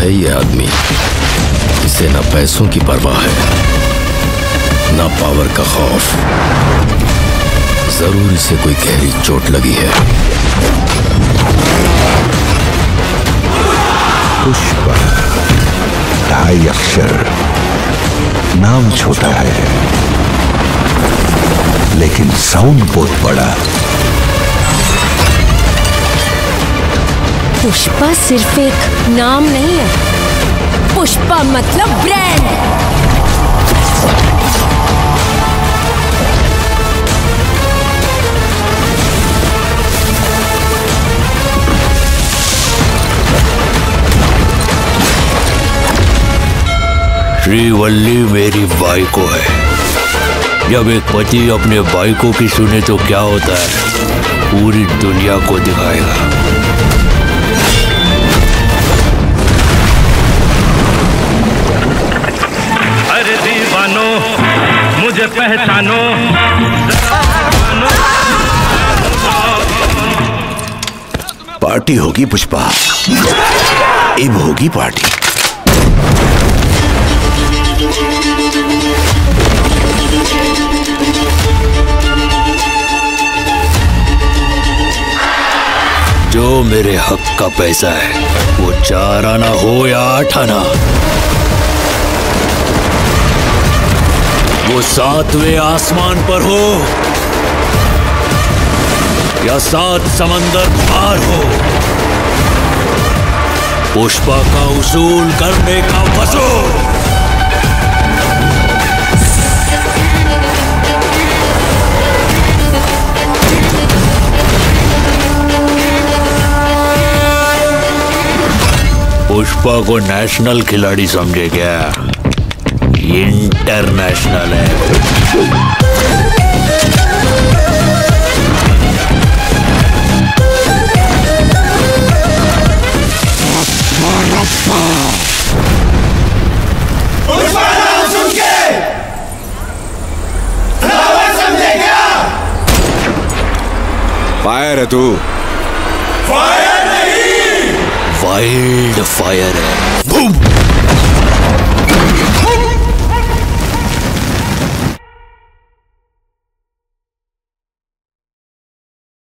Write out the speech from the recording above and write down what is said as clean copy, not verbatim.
है ये आदमी, इसे ना पैसों की परवाह है ना पावर का खौफ। जरूर इसे कोई गहरी चोट लगी है। पुष्पा, 2.5 अक्षर, नाम छोटा है लेकिन साउंड बहुत बड़ा। पुष्पा सिर्फ एक नाम नहीं है, पुष्पा मतलब ब्रांड। श्रीवल्ली मेरी बाइको है। जब एक पति अपने बाइकों की सुने तो क्या होता है, पूरी दुनिया को दिखाएगा। मुझे पहचानो, पार्टी होगी पुष्पा, इब होगी पार्टी। जो मेरे हक का पैसा है वो 4 आना हो या 8 आना, वो 7वें आसमान पर हो या 7 समंदर पार हो, पुष्पा का उसूल करने का वसूल। पुष्पा को नेशनल खिलाड़ी समझे क्या? इंटरनेशनल है। पुष्पा नाम सुन के फ्लावर समझे क्या? फायर है तू। फायर नहीं, वाइल्ड फायर है। बूम।